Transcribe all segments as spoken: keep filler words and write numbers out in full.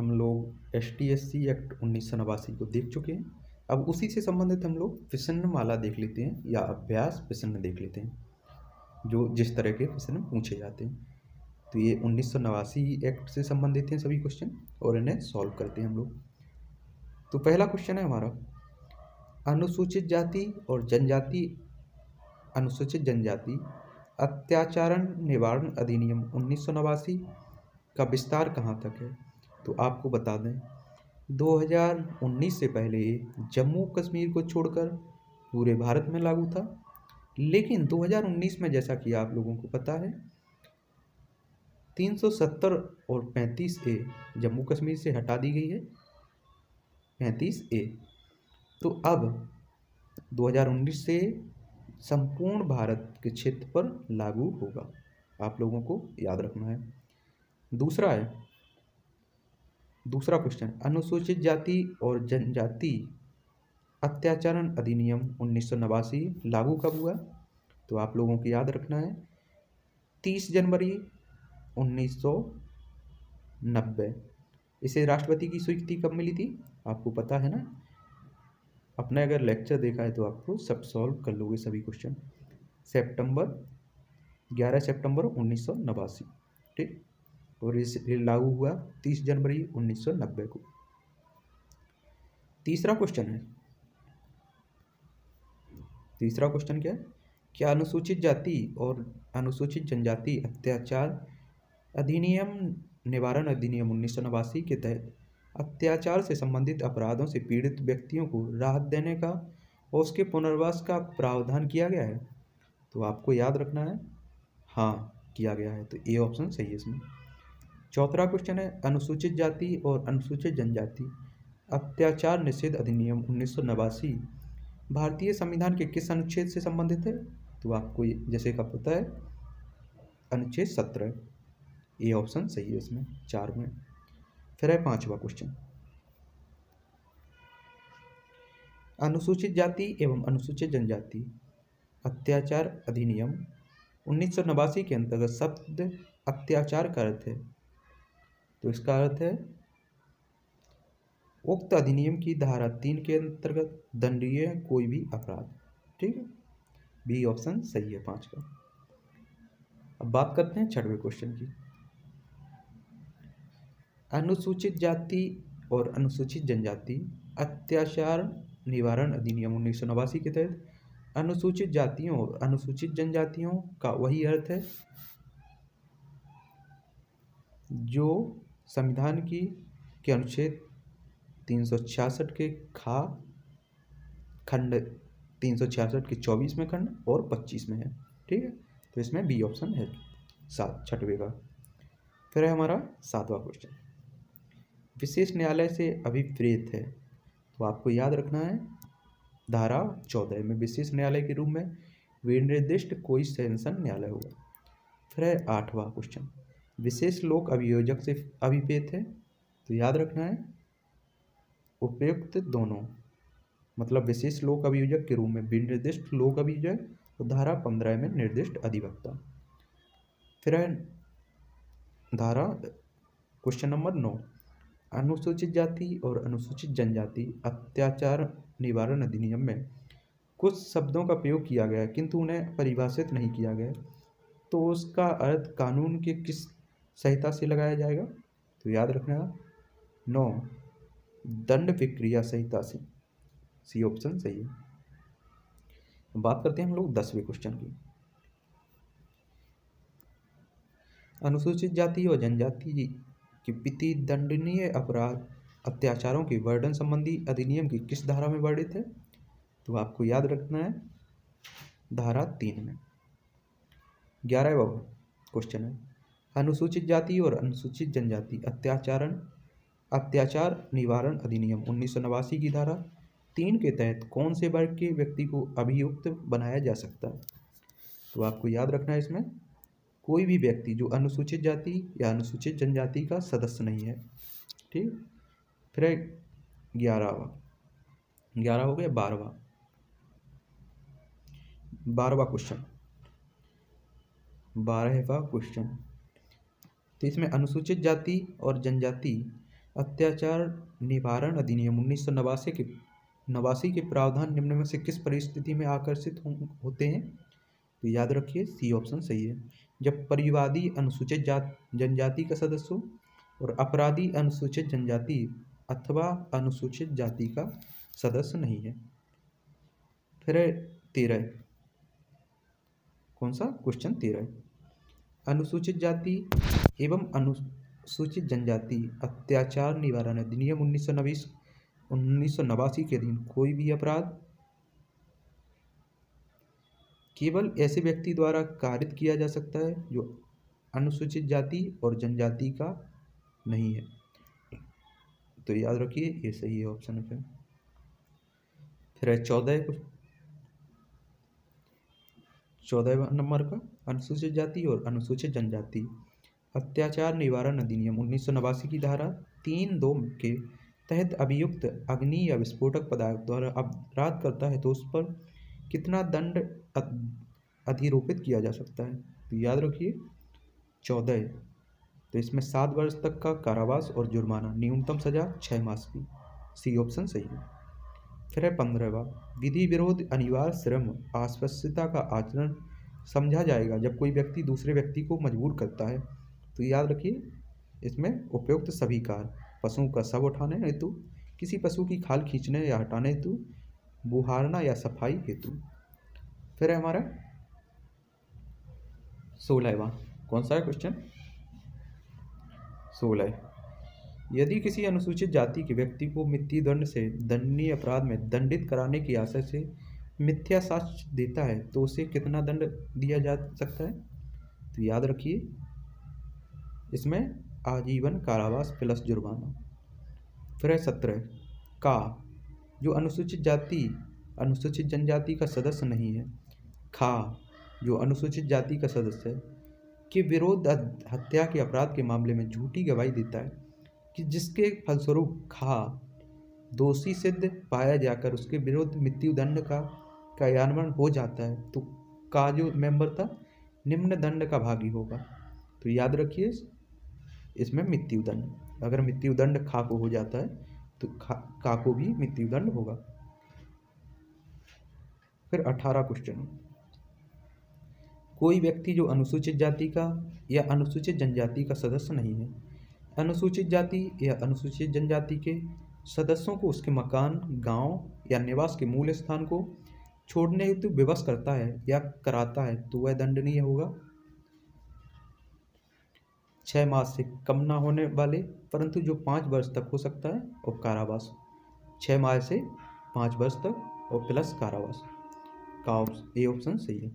हम लोग S T S C act उन्नीस सौ नवासी को देख चुके हैं। अब उसी से संबंधित हम लोग प्रश्नमाला देख लेते हैं या अभ्यास प्रश्न देख लेते हैं, जो जिस तरह के प्रश्न पूछे जाते हैं। तो ये उन्नीस सौ नवासी एक्ट से संबंधित हैं सभी क्वेश्चन, और इन्हें सॉल्व करते हैं हम लोग। तो पहला क्वेश्चन है हमारा, अनुसूचित जाति और जनजाति अनुसूचित जनजाति अत्याचारण निवारण अधिनियम उन्नीस सौ नवासी का विस्तार कहाँ तक है? तो आपको बता दें दो हज़ार उन्नीस से पहले जम्मू कश्मीर को छोड़कर पूरे भारत में लागू था, लेकिन दो हज़ार उन्नीस में जैसा कि आप लोगों को पता है तीन सौ सत्तर और पैंतीस ए जम्मू कश्मीर से हटा दी गई है, पैंतीस ए। तो अब दो हज़ार उन्नीस से संपूर्ण भारत के क्षेत्र पर लागू होगा, आप लोगों को याद रखना है। दूसरा है दूसरा क्वेश्चन, अनुसूचित जाति और जनजाति अत्याचारण अधिनियम उन्नीस सौ नवासी लागू कब हुआ? तो आप लोगों को याद रखना है तीस जनवरी उन्नीस सौ नब्बे। इसे राष्ट्रपति की स्वीकृति कब मिली थी? आपको पता है ना, अपने अगर लेक्चर देखा है तो आपको सब सॉल्व कर लोगे सभी क्वेश्चन। सितंबर ग्यारह सितंबर उन्नीस सौ नवासी, ठीक, और इसे लागू हुआ तीस जनवरी उन्नीस सौ नब्बे को। तीसरा क्वेश्चन है तीसरा क्वेश्चन क्या है? क्या अनुसूचित जाति और अनुसूचित जनजाति अत्याचार अधिनियम निवारण अधिनियम उन्नीस सौ नवासी के तहत अत्याचार से संबंधित अपराधों से पीड़ित व्यक्तियों को राहत देने का और उसके पुनर्वास का प्रावधान किया गया है? तो आपको याद रखना है हाँ, किया गया है, तो ए ऑप्शन सही है इसमें। चौथा क्वेश्चन है, अनुसूचित जाति और अनुसूचित जनजाति अत्याचार निषेध अधिनियम उन्नीस सौ नवासी भारतीय संविधान के किस अनुच्छेद से संबंधित है? तो आपको जैसे का पता है अनुच्छेद सत्रह, ए ऑप्शन सही है इसमें, चार में। फिर है पांचवा क्वेश्चन, अनुसूचित जाति एवं अनुसूचित जनजाति अत्याचार अधिनियम उन्नीस सौ नवासी के अंतर्गत शब्द अत्याचार का अर्थ है? तो इसका अर्थ है उक्त अधिनियम की धारा तीन के अंतर्गत दंडनीय कोई भी अपराध, ठीक है, बी ऑप्शन सही है, पांच का। अब बात करते हैं छठवें क्वेश्चन की, अनुसूचित जाति और अनुसूचित जनजाति अत्याचार निवारण अधिनियम उन्नीस सौ नवासी के तहत अनुसूचित जातियों और अनुसूचित जनजातियों का वही अर्थ है जो संविधान की के अनुच्छेद तीन सौ छियासठ के खा खंड तीन सौ छियासठ के चौबीस में खंड और पच्चीस में है, ठीक है, तो इसमें बी ऑप्शन है, सात, छठवें का। फिर है हमारा सातवां क्वेश्चन, विशेष न्यायालय से अभिप्रेत है? तो आपको याद रखना है धारा चौदह में विशेष न्यायालय के रूप में विनिर्दिष्ट कोई सेंशन न्यायालय होगा। फिर है आठवां क्वेश्चन, विशेष लोक अभियोजक से अभिप्रेत है? तो याद रखना है उपयुक्त दोनों, मतलब विशेष लोक अभियोजक के रूप में विनिर्दिष्ट लोक अभियोजक और धारा पंद्रह में निर्दिष्ट अधिवक्ता। फिर है धारा क्वेश्चन नंबर नौ, अनुसूचित जाति और अनुसूचित जनजाति अत्याचार निवारण अधिनियम में कुछ शब्दों का प्रयोग किया गया है किंतु उन्हें परिभाषित नहीं किया गया, तो उसका अर्थ कानून के किस संहिता से लगाया जाएगा? तो याद रखना नौ, दंड प्रक्रिया संहिता से, सी ऑप्शन सही है। बात करते हैं हम लोग दसवें क्वेश्चन की, अनुसूचित जाति और जनजाति की प्रति दंडनीय अपराध अत्याचारों के वर्णन संबंधी अधिनियम की किस धारा में वर्णित है? तो आपको याद रखना है धारा तीन में। ग्यारहवां क्वेश्चन है, अनुसूचित जाति और अनुसूचित जनजाति अत्याचारण अत्याचार निवारण अधिनियम उन्नीस सौ नवासी की धारा तीन के तहत कौन से वर्ग के व्यक्ति को अभियुक्त बनाया जा सकता है? तो आपको याद रखना है इसमें कोई भी व्यक्ति जो अनुसूचित जाति या अनुसूचित जनजाति का सदस्य नहीं है, ठीक। फिर ग्यारहवा ग्यारह हो गया बारहवा बारहवा क्वेश्चन बारहवा क्वेश्चन तो इसमें अनुसूचित जाति और जनजाति अत्याचार निवारण अधिनियम उन्नीस सौ नवासी के नवासी के प्रावधान निम्न में से किस परिस्थिति में आकर्षित हो, होते हैं? तो याद रखिए सी ऑप्शन सही है। जब परिवादी अनुसूचित जात जनजाति का सदस्य हो और अपराधी अनुसूचित जनजाति अथवा अनुसूचित जाति का सदस्य नहीं है। फिर तेरह, कौन सा क्वेश्चन? तेरह, अनुसूचित जाति एवं अनुसूचित जनजाति अत्याचार निवारण अधिनियम उन्नीस सौ नब्बे उन्नीस सौ नवासी के दिन कोई भी अपराध केवल ऐसे व्यक्ति द्वारा कारित किया जा सकता है जो अनुसूचित जाति और जनजाति का नहीं है। तो याद रखिए ये सही है ऑप्शन पे। फिर है चौदह, चौदह नंबर का अनुसूचित जाति और अनुसूचित जनजाति अत्याचार निवारण अधिनियम उन्नीस सौ नवासी की धारा तीन दो के तहत अभियुक्त अग्नि या विस्फोटक पदार्थ द्वारा अपराध करता है तो उस पर कितना दंड अधिरोपित किया जा सकता है? तो याद रखिए चौदह, तो इसमें सात वर्ष तक का कारावास और जुर्माना, न्यूनतम सजा छः मास की। सी ऑप्शन सही है। फिर है पंद्रहवा, विधि विरोध अनिवार्य श्रम आश्वस्यता का आचरण समझा जाएगा जब कोई व्यक्ति दूसरे व्यक्ति को मजबूर करता है। तो याद रखिए इसमें उपयुक्त सभी कार पशुओं का शव उठाने हेतु, किसी पशु की खाल खींचने या हटाने हेतु, बुहारना या सफाई हेतु। फिर है हमारा सोलहवा, कौन सा है क्वेश्चन? सोलह, यदि किसी अनुसूचित जाति के व्यक्ति को मित्ती दंड से दंडनीय अपराध में दंडित कराने की आशा से मिथ्या साक्ष्य देता है तो उसे कितना दंड दिया जा सकता है? तो याद रखिए इसमें आजीवन कारावास प्लस जुर्माना। फिर है सत्रह, का जो अनुसूचित जाति अनुसूचित जनजाति का सदस्य नहीं है, खा जो अनुसूचित जाति का सदस्य है, के विरोध हत्या के अपराध के मामले में झूठी गवाही देता है कि जिसके फलस्वरूप खा दोषी सिद्ध पाया जाकर उसके विरुद्ध मृत्युदंड का कार्यान्वयन हो जाता है तो का जो मेंबर था निम्न दंड का भागी होगा। तो याद रखिए इसमें मृत्युदंड, अगर मृत्युदंड खा को हो जाता है तो खा का को भी मृत्युदंड होगा। फिर अठारह क्वेश्चन, कोई व्यक्ति जो अनुसूचित जाति का या अनुसूचित जनजाति का सदस्य नहीं है, अनुसूचित जाति या अनुसूचित जनजाति के सदस्यों को उसके मकान, गांव या निवास के मूल स्थान को छोड़ने हेतु विवश करता है या कराता है तो वह दंडनीय होगा। छः मास से कम ना होने वाले परंतु जो पाँच वर्ष तक हो सकता है और कारावास, छः माह से पाँच वर्ष तक और प्लस कारावास का ए ऑप्शन सही है।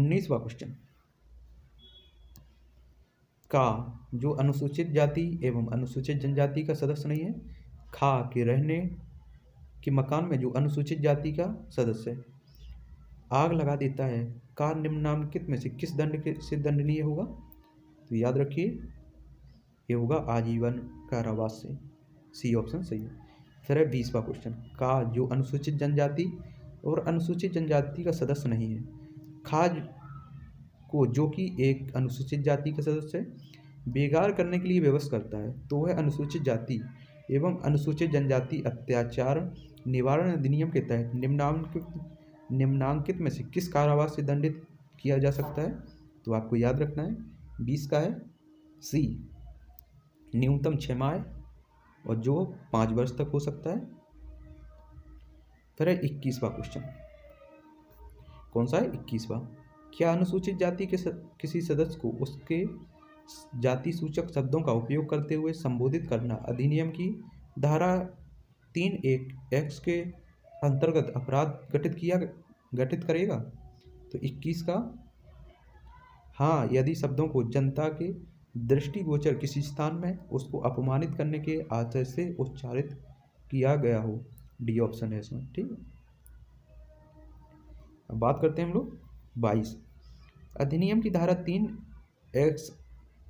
उन्नीसवा क्वेश्चन, का जो अनुसूचित जाति एवं अनुसूचित जनजाति का सदस्य नहीं है, खा के रहने के मकान में जो अनुसूचित जाति का सदस्य आग लगा देता है का निम्नलिखित में से किस दंड के से दंडनीय होगा? तो याद रखिए ये होगा आजीवन कारावास से। सी ऑप्शन सही है। फिर है बीसवा क्वेश्चन, का जो अनुसूचित जनजाति और अनुसूचित जनजाति का सदस्य नहीं है, खाज को जो कि एक अनुसूचित जाति का सदस्य बेगार करने के लिए विवश करता है तो वह अनुसूचित जाति एवं अनुसूचित जनजाति अत्याचार निवारण अधिनियम के तहत निम्नांकित निम्नांकित में से किस कारावास से दंडित किया जा सकता है? तो आपको याद रखना है बीस का है सी, न्यूनतम छः माह और जो पाँच वर्ष तक हो सकता है। फिर है इक्कीसवा क्वेश्चन, कौन सा है? इक्कीसवा, क्या अनुसूचित जाति के सद, किसी सदस्य को उसके जाति सूचक शब्दों का उपयोग करते हुए संबोधित करना अधिनियम की धारा तीन एक एक्स के अंतर्गत अपराध गठित किया गठित करेगा? तो इक्कीस का हाँ, यदि शब्दों को जनता के दृष्टिगोचर किसी स्थान में उसको अपमानित करने के आशय से उच्चारित किया गया हो। डी ऑप्शन है इसमें, ठीक है। बात करते हैं हम लोग बाईस, अधिनियम की धारा तीन एक्स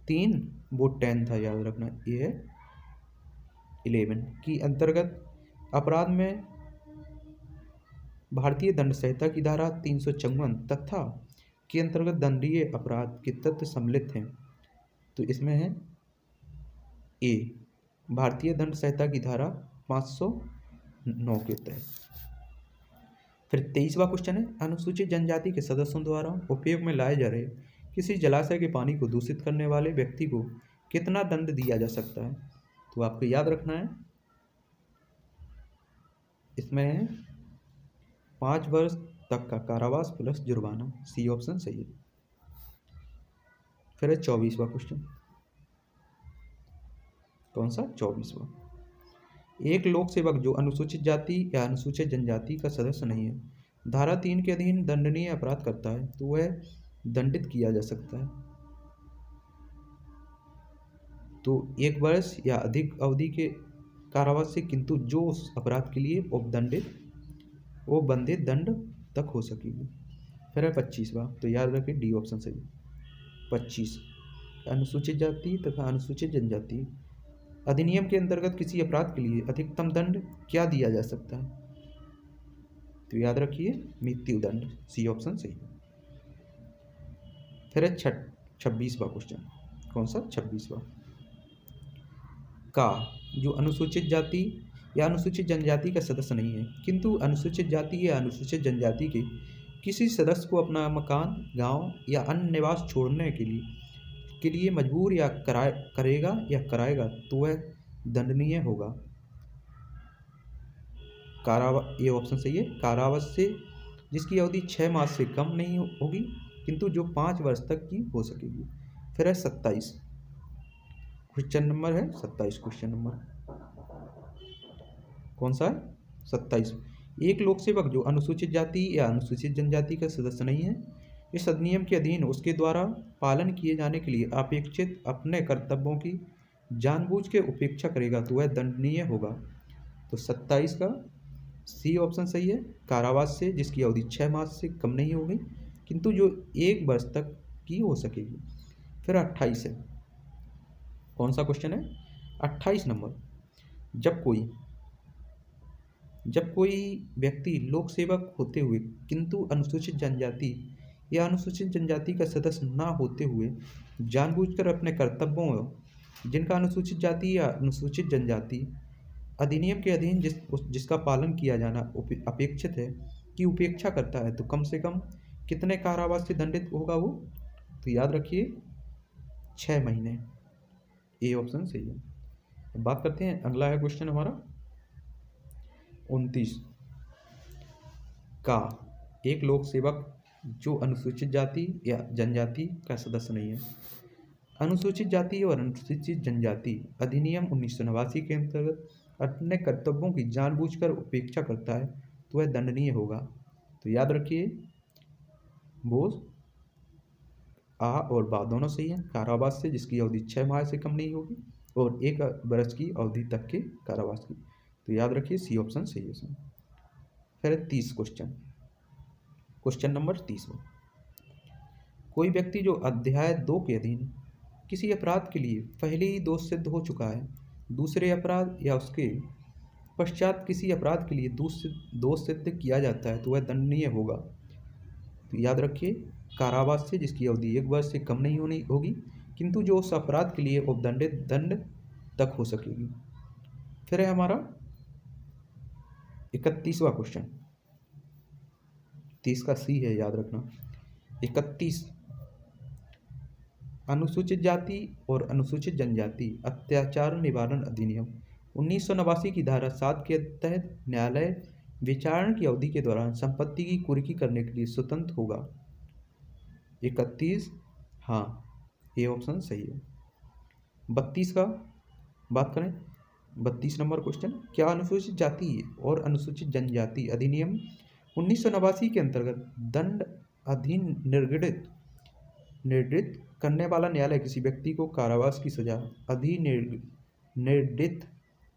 तीन वो टेन था, याद रखना ये है इलेवन की अंतर्गत अपराध में भारतीय दंड संहिता की धारा तीन सौ चौवन तथा के अंतर्गत दंडनीय अपराध के तत्व सम्मिलित हैं। तो इसमें है ए भारतीय दंड संहिता की धारा पाँच सौ नौ के तहत। फिर तेईसवा क्वेश्चन है, अनुसूचित जनजाति के सदस्यों द्वारा उपयोग में लाए जा रहे किसी जलाशय के पानी को दूषित करने वाले व्यक्ति को कितना दंड दिया जा सकता है। तो आपको याद रखना है, इसमें पाँच वर्ष तक का कारावास प्लस जुर्माना, सी ऑप्शन सही है। फिर है चौबीसवा क्वेश्चन, कौन सा, चौबीसवा। एक लोक सेवक जो अनुसूचित जाति या अनुसूचित जनजाति का सदस्य नहीं है, धारा तीन के अधीन दंडनीय अपराध करता है तो वह दंडित किया जा सकता है। तो एक वर्ष या अधिक अवधि के कारावास से किंतु जो उस अपराध के लिए उपदंडित वो बंधित दंड तक हो सकेगी। फिर है पच्चीसवा, तो याद रखें डी ऑप्शन सही। पच्चीस, अनुसूचित जाति तथा अनुसूचित जनजाति अधिनियम के अंतर्गत किसी अपराध के लिए अधिकतम दंड क्या दिया जा सकता है। तो याद रखिए मृत्युदंड, सी ऑप्शन सही है। फिर है छब्बीसवा क्वेश्चन, कौन सा, छब्बीसवा। का जो अनुसूचित जाति या अनुसूचित जनजाति का सदस्य नहीं है किंतु अनुसूचित जाति या अनुसूचित जनजाति के किसी सदस्य को अपना मकान, गांव या अन्य निवास छोड़ने के लिए के लिए मजबूर या कराए करेगा या कराएगा तो वह दंडनीय होगा। कारावास, ये ऑप्शन सही है। कारावास से जिसकी अवधि छः मास से कम नहीं होगी किंतु जो पाँच वर्ष तक की हो सकेगी। फिर है सत्ताईस क्वेश्चन नंबर है सत्ताईस क्वेश्चन नंबर कौन सा है, सत्ताईस। एक लोक सेवक जो अनुसूचित जाति या अनुसूचित जनजाति का सदस्य नहीं है, इस अधिनियम के अधीन उसके द्वारा पालन किए जाने के लिए अपेक्षित अपने कर्तव्यों की जानबूझ के उपेक्षा करेगा तो वह दंडनीय होगा। तो सत्ताईस का सी ऑप्शन सही है। कारावास से जिसकी अवधि छः मास से कम नहीं होगी किंतु जो एक वर्ष तक की हो सकेगी। फिर अट्ठाईस है, कौन सा क्वेश्चन है, अट्ठाईस नंबर। जब कोई जब कोई व्यक्ति लोक सेवक होते हुए किंतु अनुसूचित जनजाति या अनुसूचित जनजाति का सदस्य ना होते हुए जानबूझकर अपने कर्तव्यों जिनका अनुसूचित जाति या अनुसूचित जनजाति अधिनियम के अधीन जिस जिसका पालन किया जाना अपेक्षित है कि उपेक्षा करता है तो कम से कम कितने कारावास से दंडित होगा वो। तो याद रखिए छः महीने, ए ऑप्शन सही है। बात करते हैं, अगला है क्वेश्चन हमारा उनतीस का। एक लोक सेवक जो अनुसूचित जाति या जनजाति का सदस्य नहीं है, अनुसूचित जाति और अनुसूचित जनजाति अधिनियम उन्नीस सौ नवासी के अंतर्गत अपने कर्तव्यों की जानबूझकर उपेक्षा करता है तो वह दंडनीय होगा। तो याद रखिए बोझ आ और बा दोनों सही हैं। कारावास से जिसकी अवधि छः माह से कम नहीं होगी और एक बरस की अवधि तक के कारावास की। तो याद रखिए सी ऑप्शन सही है। फिर तीस क्वेश्चन क्वेश्चन नंबर तीसवा। कोई व्यक्ति जो अध्याय दो के अधीन किसी अपराध के लिए पहले ही दोष सिद्ध हो चुका है, दूसरे अपराध या उसके पश्चात किसी अपराध के लिए दोष सिद्ध किया जाता है तो वह दंडनीय होगा। तो याद रखिए कारावास से जिसकी अवधि एक वर्ष से कम नहीं होनी होगी किंतु जो उस अपराध के लिए उपदंडित दंड तक हो सकेगी। फिर है हमारा इकतीसवा क्वेश्चन, तीस का सी है, याद रखना। इकतीस, अनुसूचित जाति और अनुसूचित जनजाति अत्याचार निवारण अधिनियम उन्नीस सौ नवासी की धारा सात के तहत न्यायालय विचारण की अवधि के दौरान संपत्ति की कुर्की करने के लिए स्वतंत्र होगा। इकतीस, हाँ, ये ऑप्शन सही है। बत्तीस का बात करें, बत्तीस नंबर क्वेश्चन। क्या अनुसूचित जाति और अनुसूचित जनजाति अधिनियम उन्नीस सौ नवासी के अंतर्गत दंड अधीन निर्गृहित निर्गृहित करने वाला न्यायालय किसी व्यक्ति को कारावास की सजा अधीन निर्गृहित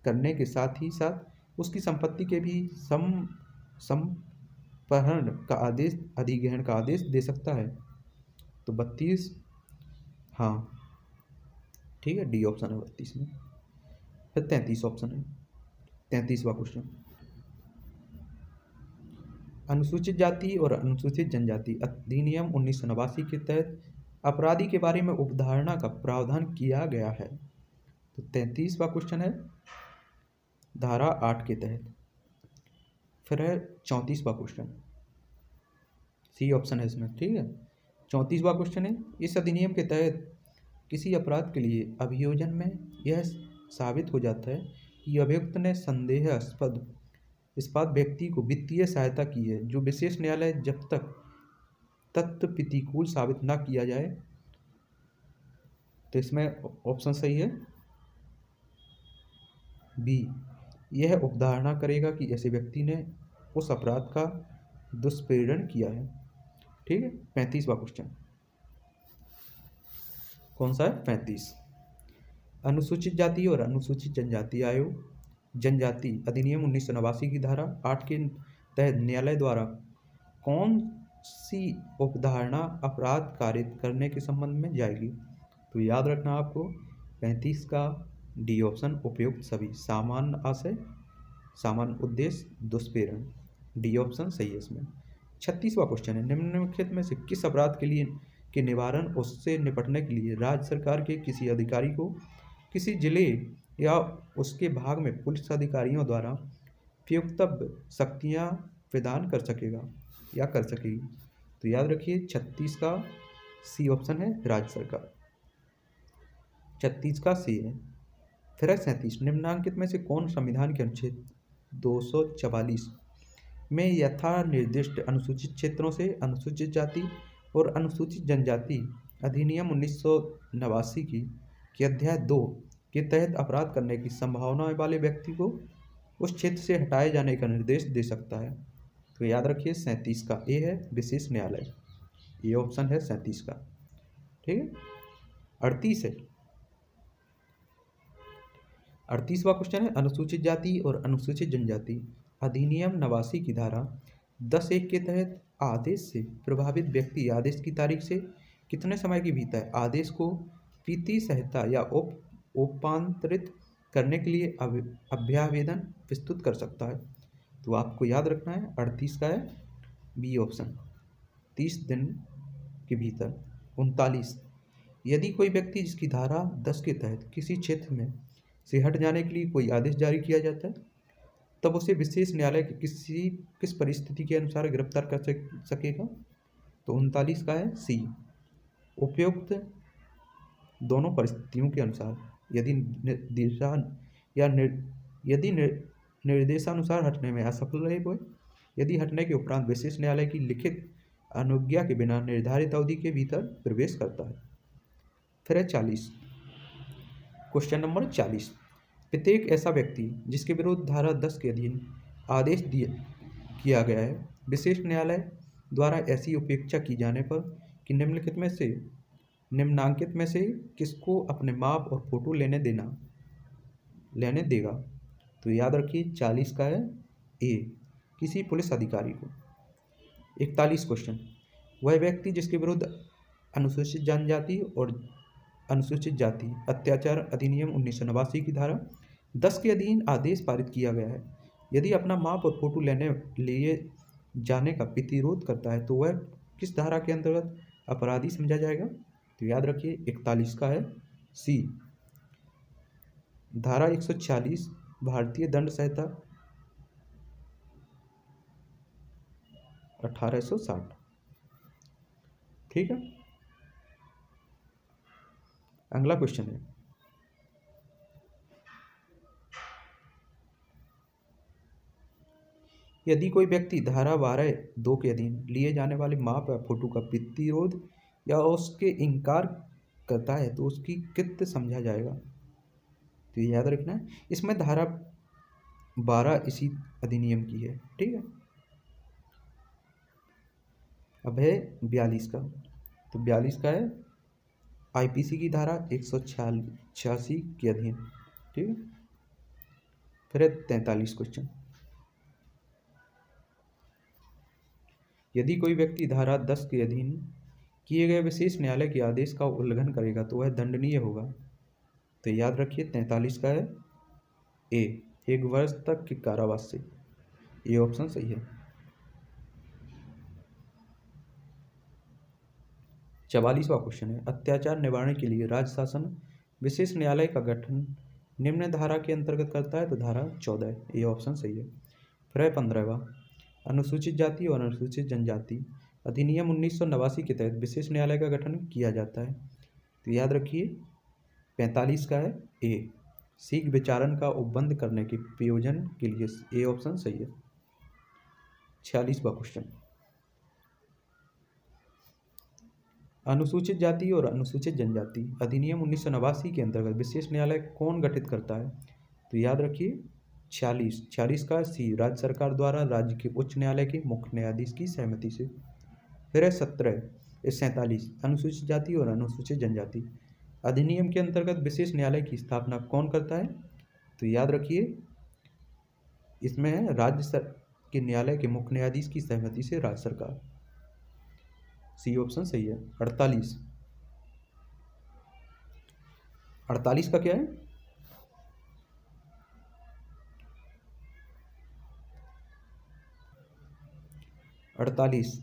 करने के साथ ही साथ उसकी संपत्ति के भी सम संपहरण का आदेश अधिग्रहण का आदेश दे सकता है। तो बत्तीस, हाँ ठीक है, डी ऑप्शन है बत्तीस में। फिर तैंतीस ऑप्शन है, तैंतीसवा क्वेश्चन। अनुसूचित जाति और अनुसूचित जनजाति अधिनियम उन्नीस सौ नवासी के तहत अपराधी के बारे में उपधारणा का प्रावधान किया गया है। तो तैंतीसवा क्वेश्चन है धारा आठ के तहत। फिर है चौंतीसवा क्वेश्चन, सी ऑप्शन है इसमें, ठीक है। चौंतीसवा क्वेश्चन है, इस अधिनियम के तहत किसी अपराध के लिए अभियोजन में यह साबित हो जाता है कि अभियुक्त ने संदेहास्पद इस्पात व्यक्ति को वित्तीय सहायता की है जो विशेष न्यायालय जब तक तत्व प्रतिकूल साबित ना किया जाए। तो इसमें ऑप्शन सही है बी। यह अवधारणा करेगा कि ऐसे व्यक्ति ने उस अपराध का दुष्प्रेरण किया है, ठीक है। पैंतीसवा क्वेश्चन कौन सा है? पैंतीस। अनुसूचित जाति और अनुसूचित जनजाति आयोग जनजाति अधिनियम उन्नीस सौ नवासी की धारा आठ के तहत न्यायालय द्वारा कौन सी उपधारणा अपराध कारित करने के संबंध में जाएगी? तो याद रखना आपको पैंतीस का डी ऑप्शन, उपयुक्त सभी सामान्य आशय सामान्य उद्देश्य दुष्प्रेरण, डी ऑप्शन सही है इसमें। छत्तीसवां क्वेश्चन है, निम्नलिखित में से किस अपराध के लिए के निवारण उससे निपटने के लिए राज्य सरकार के किसी अधिकारी को किसी जिले या उसके भाग में पुलिस अधिकारियों द्वारा प्रयुक्तव्य शक्तियाँ प्रदान कर सकेगा या कर सकेगी? तो याद रखिए छत्तीस का सी ऑप्शन है राज्य सरकार, छत्तीस का सी है। फिर है सैंतीस, निम्नांकित में से कौन संविधान के अनुच्छेद दो सौ चवालीस में यथा निर्दिष्ट अनुसूचित क्षेत्रों से अनुसूचित जाति और अनुसूचित जनजाति अधिनियम उन्नीस सौ नवासी की के अध्याय दो के तहत अपराध करने की संभावना वाले व्यक्ति को उस क्षेत्र से हटाए जाने का निर्देश दे सकता है? तो याद रखिए सैंतीस का ए है विशेष न्यायालय, ये ऑप्शन है सैंतीस का, ठीक है। अड़तीस है, अड़तीसवा क्वेश्चन है, अनुसूचित जाति और अनुसूचित जनजाति अधिनियम नवासी की धारा दस एक के तहत आदेश से प्रभावित व्यक्ति आदेश की तारीख से कितने समय के भीतर आदेश को वित्तीय सहायता या उप उपांतरित करने के लिए अभ्यावेदन प्रस्तुत कर सकता है? तो आपको याद रखना है अड़तीस का है बी ऑप्शन, तीस दिन के भीतर। उनतालीस, यदि कोई व्यक्ति जिसकी धारा दस के तहत किसी क्षेत्र में से हट जाने के लिए कोई आदेश जारी किया जाता है तब उसे विशेष न्यायालय के किसी किस परिस्थिति के अनुसार गिरफ्तार कर सकेगा? तो उनतालीस का है सी, उपयुक्त दोनों परिस्थितियों के अनुसार, यदि निर्देशान या निर, यदि निर, निर्देशानुसार हटने में असफल रहे हुए, यदि हटने के उपरांत विशेष न्यायालय की लिखित अनुज्ञा के बिना निर्धारित अवधि के भीतर प्रवेश करता है। फिर है चालीस, क्वेश्चन नंबर चालीस, प्रत्येक ऐसा व्यक्ति जिसके विरुद्ध धारा दस के अधीन आदेश दिया किया गया है विशेष न्यायालय द्वारा ऐसी उपेक्षा की जाने पर कि निम्नलिखित में से निम्नांकित में से किसको अपने माप और फोटो लेने देना लेने देगा? तो याद रखिए चालीस का है ए, किसी पुलिस अधिकारी को। इकतालीस क्वेश्चन, वह व्यक्ति जिसके विरुद्ध अनुसूचित जनजाति और अनुसूचित जाति अत्याचार अधिनियम उन्नीस सौ नवासी की धारा दस के अधीन आदेश पारित किया गया है यदि अपना माप और फोटो लेने लिए जाने का प्रतिरोध करता है तो वह किस धारा के अंतर्गत अपराधी समझा जाएगा? तो याद रखिए इकतालीस का है सी, धारा एक सौ चालीस भारतीय दंड संहिता अठारह सौ साठ, ठीक है। अगला क्वेश्चन है, यदि कोई व्यक्ति धारा बारह दो के अधीन लिए जाने वाले माप या फोटो का प्रतिरोध या उसके इनकार करता है तो उसकी कृत्य समझा जाएगा? तो याद रखना है इसमें धारा बारह इसी अधिनियम की है, ठीक है। अब है बयालीस का, तो बयालीस का है आईपीसी की धारा एक सौ छियासी के अधीन, ठीक है। फिर है तैंतालीस क्वेश्चन, यदि कोई व्यक्ति धारा दस के अधीन किए गए विशेष न्यायालय के आदेश का उल्लंघन करेगा तो वह दंडनीय होगा? तो याद रखिए तैंतालीस का है ए, एक वर्ष तक के कारावास से, ये ऑप्शन सही है। चवालीसवा क्वेश्चन है, अत्याचार निवारण के लिए राज्य शासन विशेष न्यायालय का गठन निम्न धारा के अंतर्गत करता है तो धारा चौदह, ये ऑप्शन सही है। फिर है पंद्रहवा, अनुसूचित जाति और अनुसूचित जनजाति अधिनियम उन्नीस सौ नवासी के तहत विशेष न्यायालय का गठन किया जाता है। तो याद रखिए पैंतालीस का है ए, सिख विचारण का उपबंध करने के प्रयोजन के लिए, ए ऑप्शन सही है। छियालीसवा क्वेश्चन, अनुसूचित जाति और अनुसूचित जनजाति अधिनियम उन्नीस सौ नवासी के अंतर्गत विशेष न्यायालय कौन गठित करता है? तो याद रखिए छियालीस, छियालीस का सी, राज्य सरकार द्वारा राज्य के उच्च न्यायालय के मुख्य न्यायाधीश की सहमति से। फिर है सत्रह, सैंतालीस अनुसूचित जाति और अनुसूचित जनजाति अधिनियम के अंतर्गत विशेष न्यायालय की स्थापना कौन करता है? तो याद रखिए इसमें है राज्य सर के न्यायालय के मुख्य न्यायाधीश की सहमति से राज्य सरकार, सी ऑप्शन सही है। अड़तालीस, अड़तालीस का क्या है? अड़तालीस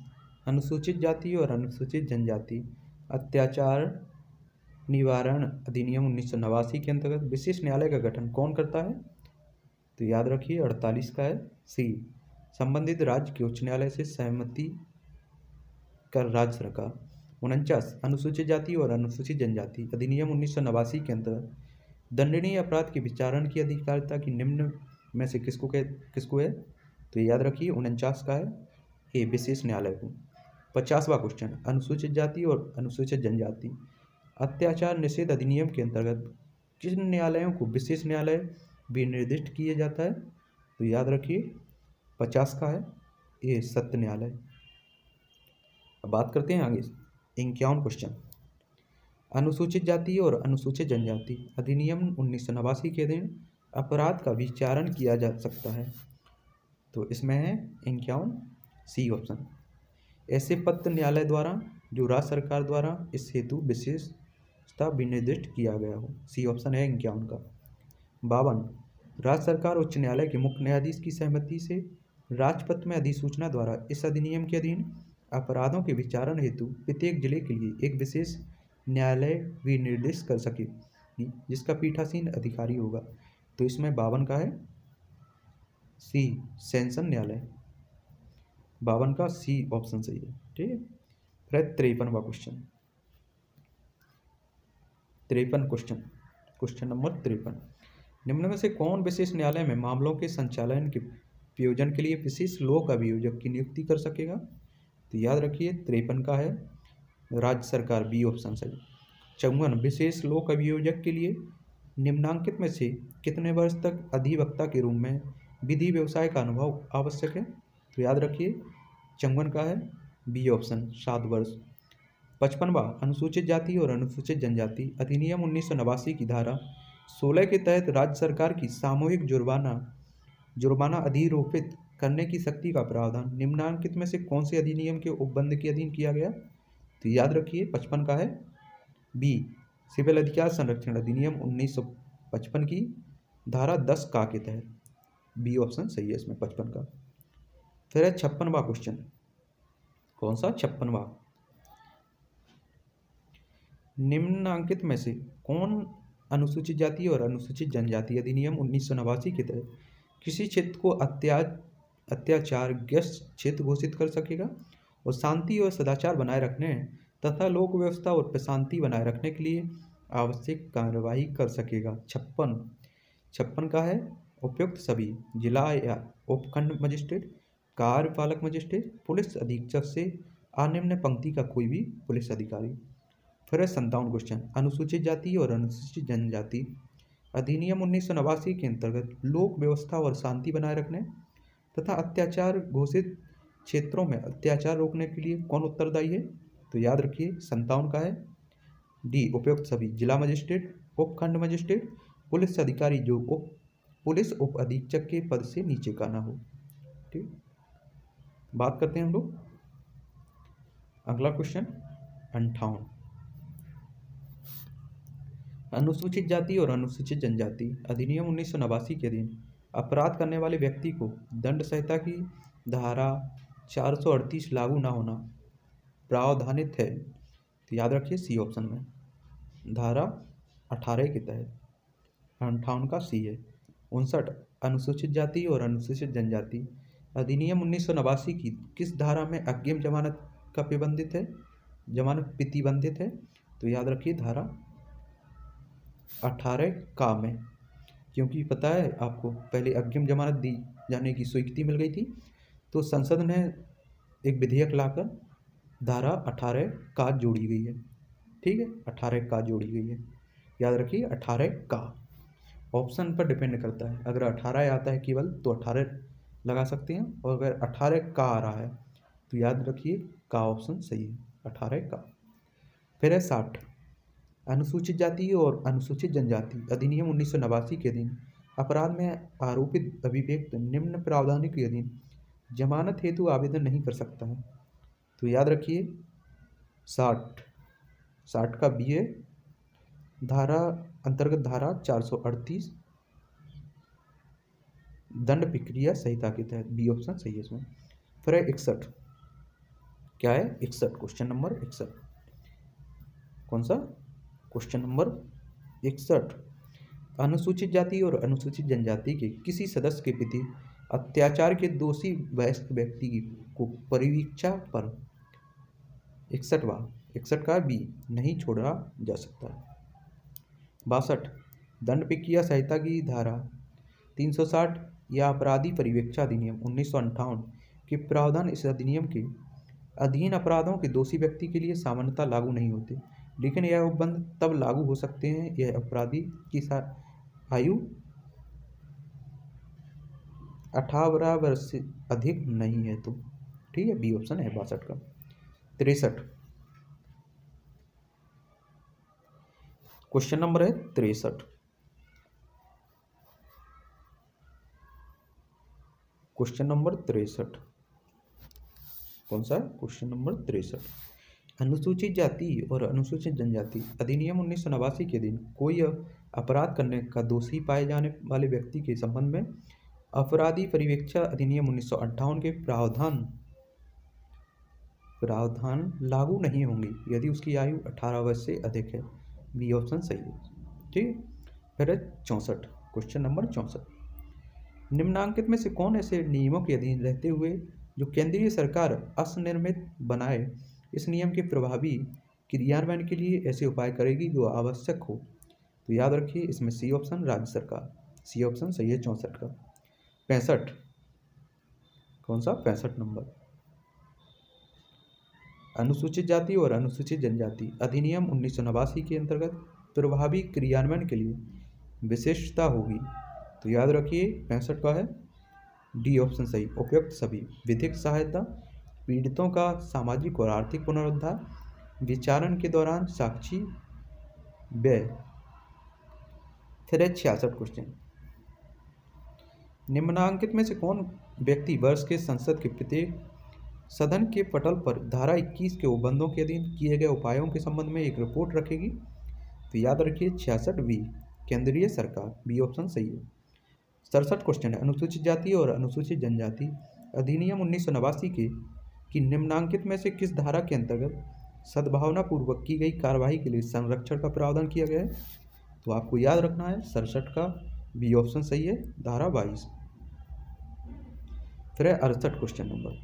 अनुसूचित जाति और अनुसूचित जनजाति अत्याचार निवारण अधिनियम उन्नीस सौ नवासी के अंतर्गत विशेष न्यायालय का गठन कौन करता है? तो याद रखिए अड़तालीस का है सी, संबंधित राज्य के उच्च न्यायालय से सहमति कर राज्य सरकार। उनचास अनुसूचित जाति और अनुसूचित जनजाति अधिनियम उन्नीस सौ नवासी के अंतर्गत दंडनीय अपराध के विचारण की अधिकारिता की निम्न में से किसको कह किसको है? तो याद रखिए उनचास का है ए, विशेष न्यायालय को। पचासवा क्वेश्चन, अनुसूचित जाति और अनुसूचित जनजाति अत्याचार निषेध अधिनियम के अंतर्गत किन न्यायालयों को विशेष न्यायालय विनिर्दिष्ट किया जाता है? तो याद रखिए पचास का है ए, सत्य न्यायालय। अब बात करते हैं आगे, इक्यावन क्वेश्चन, अनुसूचित जाति और अनुसूचित जनजाति अधिनियम उन्नीस सौ नवासी के दिन अपराध का विचारण किया जा सकता है। तो इसमें है इक्यावन सी ऑप्शन, ऐसे पत्र न्यायालय द्वारा जो राज्य सरकार द्वारा इस हेतु विशेषता विनिर्दिष्ट किया गया हो, सी ऑप्शन है इक्यावन का। बावन राज्य सरकार उच्च न्यायालय के मुख्य न्यायाधीश की सहमति से राजपत्र में अधिसूचना द्वारा इस अधिनियम के अधीन अपराधों के विचारण हेतु प्रत्येक जिले के लिए एक विशेष न्यायालय विनिर्दिष्ट कर सके जिसका पीठासीन अधिकारी होगा। तो इसमें बावन का है सी, सेंशन न्यायालय, बावन का सी ऑप्शन सही है, ठीक है। फिर तिरपनवा क्वेश्चन, तिरपन क्वेश्चन क्वेश्चन नंबर तिरपन, निम्न में से कौन विशेष न्यायालय में मामलों के संचालन के प्रयोजन के लिए विशेष लोक अभियोजक की नियुक्ति कर सकेगा? तो याद रखिए तिरपन का है राज्य सरकार, बी ऑप्शन सही। चौवन विशेष लोक अभियोजक के लिए निम्नांकित में से कितने वर्ष तक अधिवक्ता के रूप में विधि व्यवसाय का अनुभव आवश्यक है? तो याद रखिए चंगन का है बी ऑप्शन, सात वर्ष। पचपनवा अनुसूचित जाति और अनुसूचित जनजाति अधिनियम उन्नीस सौ नवासी की धारा सोलह के तहत राज्य सरकार की सामूहिक जुर्माना जुर्माना अधिरोपित करने की शक्ति का प्रावधान निम्नांकित में से कौन से अधिनियम के उपबंध के अधीन किया गया? तो याद रखिए पचपन का है बी, सिविल अधिकार संरक्षण अधिनियम उन्नीस सौ पचपन की धारा दस का के तहत, बी ऑप्शन सही है इसमें पचपन का। फिर है छप्पनवा क्वेश्चन, कौन सा? छप्पनवा, निम्नांकित में से कौन अनुसूचित जाति और अनुसूचित जनजाति अधिनियम उन्नीस सौ नवासी के तहत किसी क्षेत्र को अत्या अत्याचार ग्रस्त क्षेत्र घोषित कर सकेगा और शांति और सदाचार बनाए रखने तथा लोक व्यवस्था और प्रशांति बनाए रखने के लिए आवश्यक कार्रवाई कर सकेगा? छप्पन, छप्पन का है उपयुक्त सभी जिला या उपखंड मजिस्ट्रेट, कार्यपालक मजिस्ट्रेट, पुलिस अधीक्षक से निम्न पंक्ति का कोई भी पुलिस अधिकारी। फिर है संतावन क्वेश्चन, अनुसूचित जाति और अनुसूचित जनजाति अधिनियम उन्नीस सौ नवासी के अंतर्गत लोक व्यवस्था और शांति बनाए रखने तथा अत्याचार घोषित क्षेत्रों में अत्याचार रोकने के लिए कौन उत्तरदायी है? तो याद रखिए संतावन का है डी, उपयुक्त सभी जिला मजिस्ट्रेट, उपखंड मजिस्ट्रेट, पुलिस अधिकारी जो उप पुलिस उप अधीक्षक के पद से नीचे का ना हो, ठीक। बात करते हैं हम लोग अगला क्वेश्चन अंठावन, अनुसूचित जाति और अनुसूचित जनजाति अधिनियम उन्नीस सौ नवासी के दिन अपराध करने वाले व्यक्ति को दंड संहिता की धारा चार सौ अड़तीस लागू न होना प्रावधानित है। तो याद रखिए सी ऑप्शन में धारा अठारह के तहत। अंठावन का सी है। उनसठ अनुसूचित जाति और अनुसूचित जनजाति अधिनियम उन्नीस सौ नवासी की किस धारा में अग्रिम जमानत का प्रतिबंधित है जमानत प्रतिबंधित है तो याद रखिए धारा अठारह का में, क्योंकि पता है आपको पहले अग्रिम जमानत दी जाने की स्वीकृति मिल गई थी तो संसद ने एक विधेयक लाकर धारा अठारह का जोड़ी गई है। ठीक है, अठारह का जोड़ी गई है, याद रखिए अठारह का। ऑप्शन पर डिपेंड करता है, अगर अठारह आता है केवल तो अठारह लगा सकते हैं और अगर अठारह का आ रहा है तो याद रखिए का ऑप्शन सही है अठारह का। फिर है साठ अनुसूचित जाति और अनुसूचित जनजाति अधिनियम उन्नीस सौ नवासी के अधीन अपराध में आरोपित अभिव्यक्त निम्न प्रावधानों के अधीन जमानत हेतु आवेदन नहीं कर सकता है तो याद रखिए साठ साठ का बी है धारा अंतर्गत धारा चार सौ अड़तीस दंड प्रक्रिया संहिता के तहत बी ऑप्शन सही है इसमें। फिर है इकसठ, क्या है इकसठ क्वेश्चन नंबर इकसठ, कौन सा क्वेश्चन नंबर इकसठ अनुसूचित जाति और अनुसूचित जनजाति के किसी सदस्य के प्रति अत्याचार के दोषी वयस्क व्यक्ति को परिवीक्षा पर इकसठवा इकसठ का बी नहीं छोड़ा जा सकता। बासठ दंड प्रक्रिया संहिता की धारा तीन सौ साठ या अपराधी परिवीक्षा अधिनियम उन्नीस सौ अंठावन के प्रावधान इस अधिनियम के अधीन अपराधों के दोषी व्यक्ति के लिए सामान्यतः लागू नहीं होते लेकिन यह उपबंध तब लागू हो सकते हैं यह अपराधी की आयु अठारह वर्ष से अधिक नहीं है तो ठीक है बी ऑप्शन है बासठ का। तिरसठ क्वेश्चन नंबर है तिरसठ, क्वेश्चन नंबर तिरसठ कौन सा क्वेश्चन नंबर तिरसठ अनुसूचित जाति और अनुसूचित जनजाति अधिनियम उन्नीस सौ नवासी के दिन कोई अपराध करने का दोषी पाए जाने वाले व्यक्ति के संबंध में अपराधी परिवेक्षा अधिनियम उन्नीस सौ अट्ठावन के प्रावधान प्रावधान लागू नहीं होंगे यदि उसकी आयु अठारह वर्ष से अधिक है बी ऑप्शन सही है। ठीक, फिर है चौंसठ क्वेश्चन नंबर चौंसठ निम्नांकित में से कौन ऐसे नियमों के अधीन रहते हुए जो केंद्रीय सरकार असनिर्मित बनाए इस नियम के प्रभावी क्रियान्वयन के लिए ऐसे उपाय करेगी जो आवश्यक हो तो याद रखिए इसमें सी ऑप्शन राज्य सरकार सी ऑप्शन सही है चौंसठ का। पैंसठ कौन सा पैंसठ नंबर अनुसूचित जाति और अनुसूचित जनजाति अधिनियम उन्नीस सौ नवासी के अंतर्गत प्रभावी क्रियान्वयन के लिए विशेषता होगी तो याद रखिए पैंसठ का है डी ऑप्शन सही उपयुक्त सभी विधिक सहायता पीड़ितों का सामाजिक और आर्थिक पुनरुद्धार विचारण के दौरान साक्षी व्यय। फिर छियासठ क्वेश्चन निम्नांकित में से कौन व्यक्ति वर्ष के संसद के प्रत्येक सदन के पटल पर धारा इक्कीस के उपबंधों के अधीन किए गए उपायों के संबंध में एक रिपोर्ट रखेगी तो याद रखिए छियासठ बी केंद्रीय सरकार बी ऑप्शन सही है। सड़सठ क्वेश्चन है अनुसूचित जाति और अनुसूचित जनजाति अधिनियम उन्नीस सौ नवासी के कि निम्नांकित में से किस धारा के अंतर्गत सद्भावनापूर्वक की गई कार्रवाई के लिए संरक्षण का प्रावधान किया गया है तो आपको याद रखना है सड़सठ का बी ऑप्शन सही है धारा बाईस। फिर है अड़सठ क्वेश्चन नंबर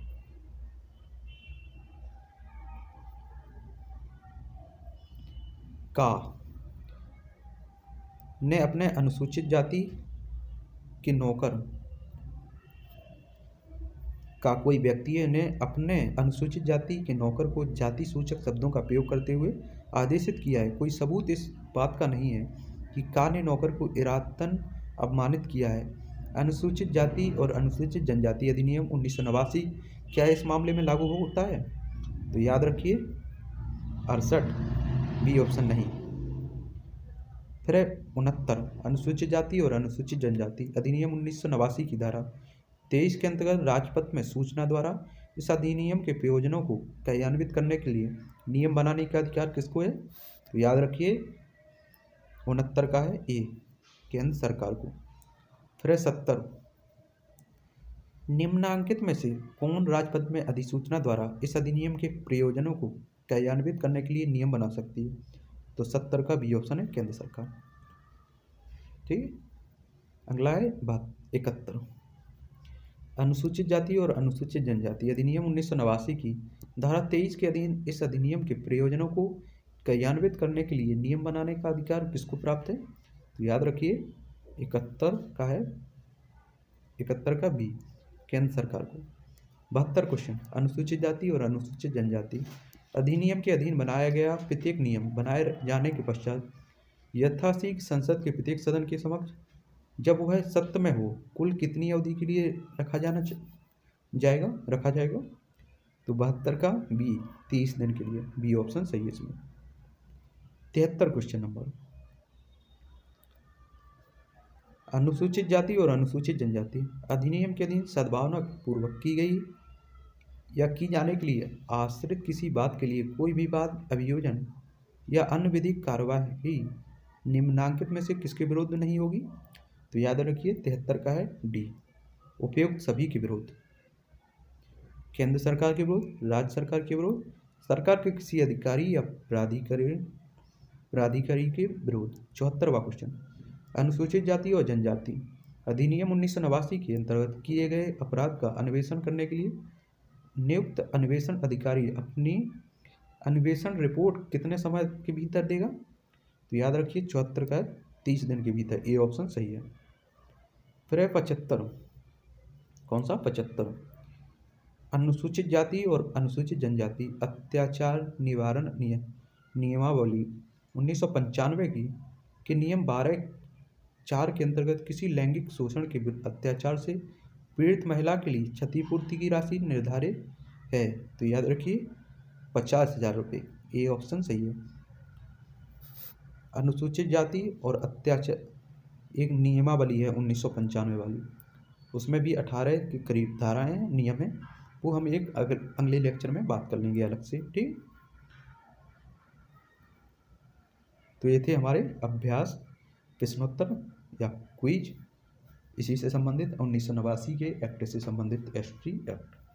का ने अपने अनुसूचित जाति के नौकर का कोई व्यक्ति इन्हें अपने अनुसूचित जाति के नौकर को जाति सूचक शब्दों का प्रयोग करते हुए आदेशित किया है कोई सबूत इस बात का नहीं है कि का ने नौकर को इरादतन अपमानित किया है। अनुसूचित जाति और अनुसूचित जनजाति अधिनियम उन्नीस सौ नवासी क्या इस मामले में लागू होता है तो याद रखिए अड़सठ बी ऑप्शन नहीं। फिर है उनहत्तर अनुसूचित जाति और अनुसूचित जनजाति अधिनियम उन्नीस सौ नवासी की धारा तेईस के अंतर्गत राजपथ में सूचना द्वारा इस अधिनियम के प्रयोजनों को क्रियान्वित करने के लिए नियम बनाने का अधिकार किसको है तो याद रखिए उनहत्तर का है ए केंद्र सरकार को। फिर सत्तर निम्नांकित में से कौन राजपथ में अधिसूचना द्वारा इस अधिनियम के प्रयोजनों को क्रियान्वित करने के लिए नियम बना सकती है तो सत्तर का बी ऑप्शन है केंद्र सरकार। ठीक है। अगला है बात इकहत्तर, अनुसूचित जाति और अनुसूचित जनजाति अधिनियम उन्नीस सौ नवासी की धारा तेईस के अधीन इस अधिनियम के प्रयोजनों को क्रियान्वित करने के लिए नियम बनाने का अधिकार किसको प्राप्त है? तो याद रखिए इकहत्तर का है, इकहत्तर का बी, केंद्र सरकार को। बहत्तर क्वेश्चन, अनुसूचित जाति और अनुसूचित जनजाति अधिनियम के अधीन बनाया गया प्रत्येक नियम बनाए जाने के पश्चात यथाशीघ्र संसद के प्रत्येक सदन के समक्ष जब वह सत्य में हो कुल कितनी अवधि के लिए रखा जाना जाएगा रखा जाएगा? तो बहत्तर का बी, तीस दिन के लिए। बी ऑप्शन सही है इसमें। तिहत्तर क्वेश्चन नंबर, अनुसूचित जाति और अनुसूचित जनजाति अधिनियम के अधीन सद्भावना पूर्वक की गई या की जाने के लिए आश्रित किसी बात के लिए कोई भी बात, अभियोजन या अन्य विधिक कार्यवाही निम्नांकित में से किसके विरुद्ध नहीं होगी? तो याद रखिए तिहत्तर का है डी, उपयुक्त सभी के विरुद्ध, केंद्र सरकार के विरुद्ध, राज्य सरकार के विरुद्ध, सरकार के किसी अधिकारी या प्राधिकारी प्राधिकारी के विरुद्ध। चौहत्तरवा क्वेश्चन, अनुसूचित जाति और जनजाति अधिनियम उन्नीस सौ नवासी के अंतर्गत किए गए अपराध का अन्वेषण करने के लिए नियुक्त अन्वेषण अधिकारी अपनी अन्वेषण रिपोर्ट कितने समय के भीतर देगा? तो याद रखिए चौहत्तर का तीस दिन के भीतर। ए ऑप्शन सही है। फिर है पचहत्तर, कौन सा? पचहत्तर, अनुसूचित जाति और अनुसूचित जनजाति अत्याचार निवारण नियमावली उन्नीस सौ पंचानवे की के नियम बारह चार के अंतर्गत किसी लैंगिक शोषण के अत्याचार से पीड़ित महिला के लिए क्षतिपूर्ति की राशि निर्धारित है। तो याद रखिए पचास हजार रुपये। ए ऑप्शन सही है। अनुसूचित जाति और अत्याचार एक नियमावली है उन्नीस सौ पंचानवे वाली, उसमें भी अठारह के करीब धाराएं हैं, नियम हैं, वो हम एक अगले लेक्चर में बात कर लेंगे अलग से। ठीक, तो ये थे हमारे अभ्यास प्रश्नोत्तर या क्विज, इसी से संबंधित उन्नीस सौ नवासी के एक्ट से संबंधित एस टी एक्ट।